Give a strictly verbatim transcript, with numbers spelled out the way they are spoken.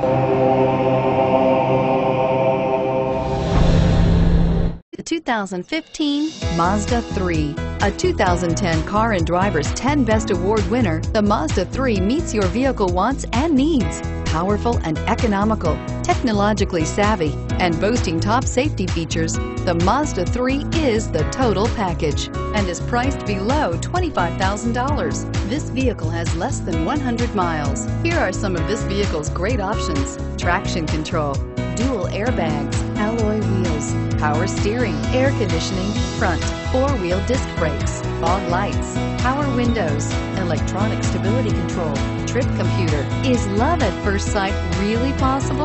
twenty fifteen Mazda three. A two thousand ten Car and Driver's ten Best Award winner, the Mazda three meets your vehicle wants and needs. Powerful and economical, technologically savvy, and boasting top safety features, the Mazda three is the total package and is priced below twenty-five thousand dollars. This vehicle has less than one hundred miles. Here are some of this vehicle's great options: traction control, dual airbags, alloy wheels, power steering, air conditioning, front four-wheel disc brakes, fog lights, power windows, electronic stability control, trip computer. Is love at first sight really possible?